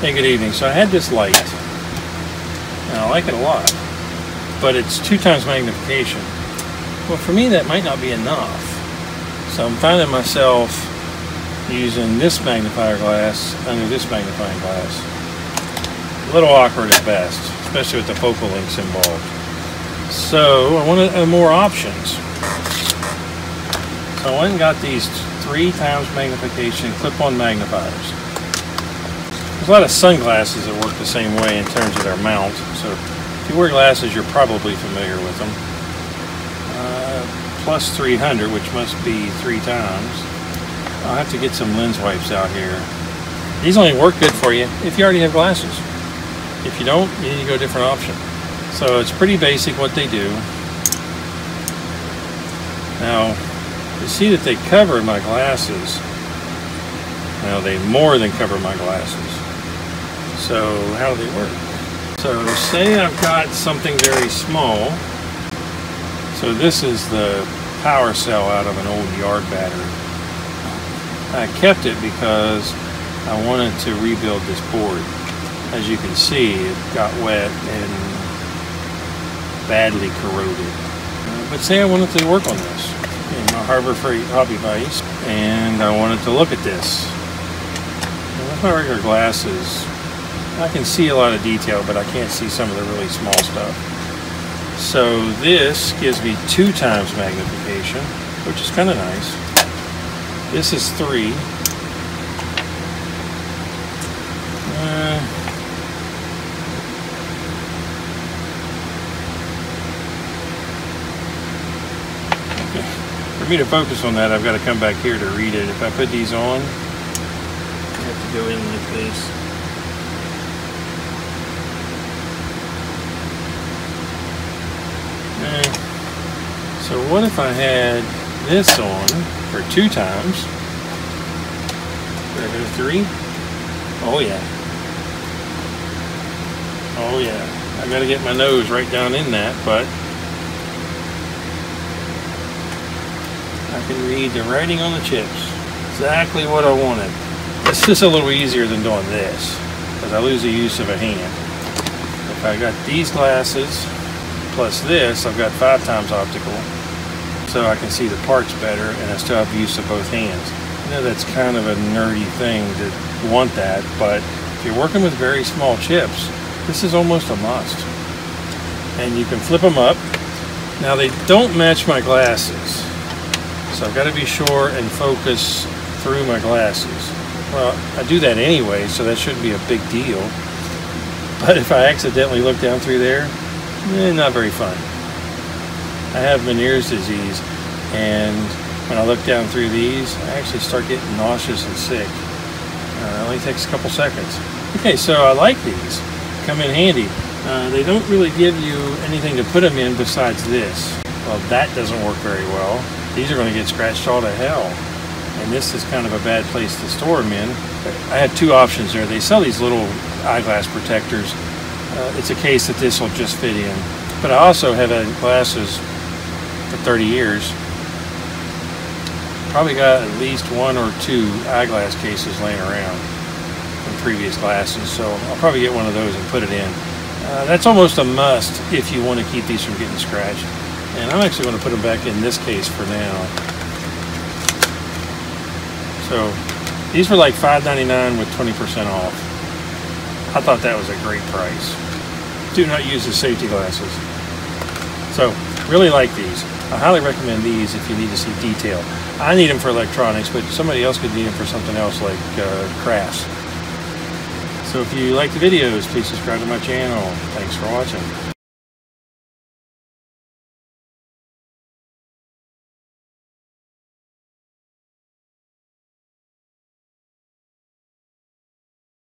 Hey, good evening. So I had this light, and I like it a lot, but it's 2 times magnification. Well, for me, that might not be enough. So I'm finding myself using this magnifier glass under this magnifying glass. A little awkward at best, especially with the focal lengths involved. So I wanted more options. So I went and got these 3 times magnification clip-on magnifiers. There's a lot of sunglasses that work the same way in terms of their mount, so if you wear glasses, you're probably familiar with them. Plus 300, which must be 3 times. I'll have to get some lens wipes out here. These only work good for you if you already have glasses. If you don't, you need to go a different option. So it's pretty basic what they do. Now, you see that they cover my glasses. Now, they more than cover my glasses. So how do they work? So say I've got something very small. So this is the power cell out of an old yard battery. I kept it because I wanted to rebuild this board. As you can see, it got wet and badly corroded. But say I wanted to work on this in my Harbor Freight hobby vise, and I wanted to look at this. With my regular glasses, I can see a lot of detail, but I can't see some of the really small stuff. So this gives me 2 times magnification, which is kind of nice. This is 3. Okay. For me to focus on that, I've got to come back here to read it. If I put these on, I have to go in like this. So what if I had this on for 2 times? Did I go 3? Oh yeah. Oh yeah. I gotta get my nose right down in that, but I can read the writing on the chips. Exactly what I wanted. This is a little easier than doing this, because I lose the use of a hand. If I got these glasses, plus this, I've got 5 times optical, so I can see the parts better, and I still have use of both hands. I know that's kind of a nerdy thing to want that, but if you're working with very small chips, this is almost a must. And you can flip them up. Now they don't match my glasses, so I've got to be sure and focus through my glasses. Well, I do that anyway, so that shouldn't be a big deal. But if I accidentally look down through there, not very fun. I have Meniere's disease, and when I look down through these, I actually start getting nauseous and sick. It only takes a couple seconds. Okay, so I like these. Come in handy. They don't really give you anything to put them in besides this. Well, that doesn't work very well. These are going to get scratched all to hell, and this is kind of a bad place to store them in. I had 2 options there. They sell these little eyeglass protectors. It's a case that this will just fit in. But I also have had glasses for 30 years. Probably got at least 1 or 2 eyeglass cases laying around from previous glasses, so I'll probably get one of those and put it in. That's almost a must if you want to keep these from getting scratched. And I'm actually going to put them back in this case for now. So these were like $5.99 with 20% off. I thought that was a great price. Do not use the safety glasses. So, really like these. I highly recommend these if you need to see detail. I need them for electronics, but somebody else could need them for something else like crafts. So if you like the videos, please subscribe to my channel. Thanks for watching.